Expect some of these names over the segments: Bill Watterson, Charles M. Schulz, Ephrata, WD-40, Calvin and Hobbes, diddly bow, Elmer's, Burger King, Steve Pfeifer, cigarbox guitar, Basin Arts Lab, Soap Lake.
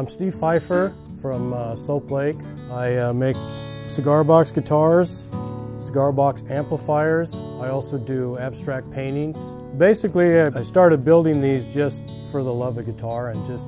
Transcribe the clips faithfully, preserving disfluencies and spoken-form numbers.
I'm Steve Pfeifer from uh, Soap Lake. I uh, make cigar box guitars, cigar box amplifiers. I also do abstract paintings. Basically, I started building these just for the love of guitar and just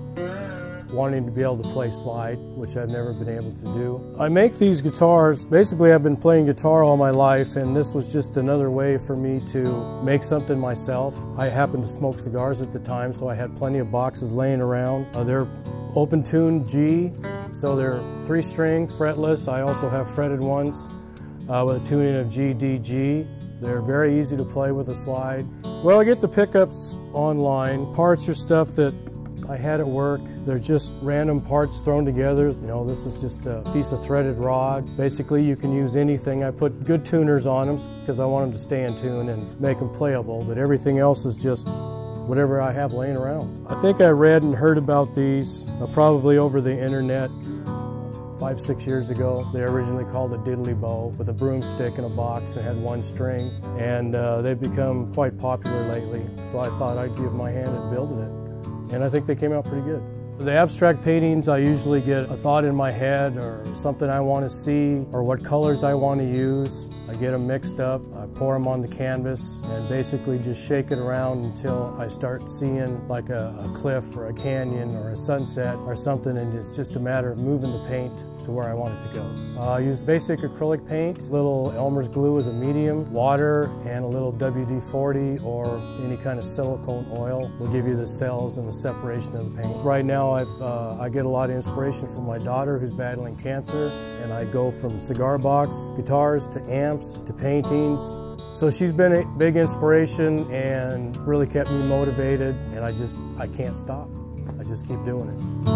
wanting to be able to play slide, which I've never been able to do. I make these guitars. Basically, I've been playing guitar all my life, and this was just another way for me to make something myself. I happened to smoke cigars at the time, so I had plenty of boxes laying around. Uh, they're open tuned G, so they're three string, fretless. I also have fretted ones uh, with a tuning of G, D, G. They're very easy to play with a slide. Well, I get the pickups online. Parts are stuff that I had at work. They're just random parts thrown together. You know, this is just a piece of threaded rod. Basically, you can use anything. I put good tuners on them because I want them to stay in tune and make them playable, but everything else is just whatever I have laying around. I think I read and heard about these uh, probably over the internet five, six years ago. They originally called a diddly bow with a broomstick and a box that had one string, and uh, they've become quite popular lately, so I thought I'd give my hand at building it. And I think they came out pretty good. The abstract paintings, I usually get a thought in my head or something I want to see or what colors I want to use. I get them mixed up, I pour them on the canvas, and basically just shake it around until I start seeing like a, a cliff or a canyon or a sunset or something, and it's just a matter of moving the paint to where I want it to go. Uh, I use basic acrylic paint, little Elmer's glue as a medium, water, and a little W D forty or any kind of silicone oil will give you the cells and the separation of the paint. Right now I've, uh, I get a lot of inspiration from my daughter who's battling cancer, and I go from cigar box, guitars, to amps, to paintings. So she's been a big inspiration and really kept me motivated, and I just, I can't stop. I just keep doing it.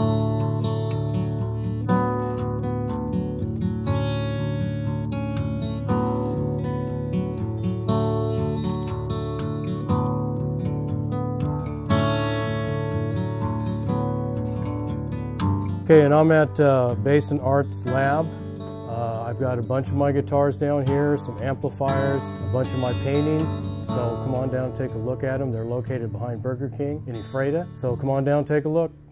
Okay, and I'm at uh, Basin Arts Lab. Uh, I've got a bunch of my guitars down here, some amplifiers, a bunch of my paintings. So come on down and take a look at them. They're located behind Burger King in Ephrata. So come on down and take a look.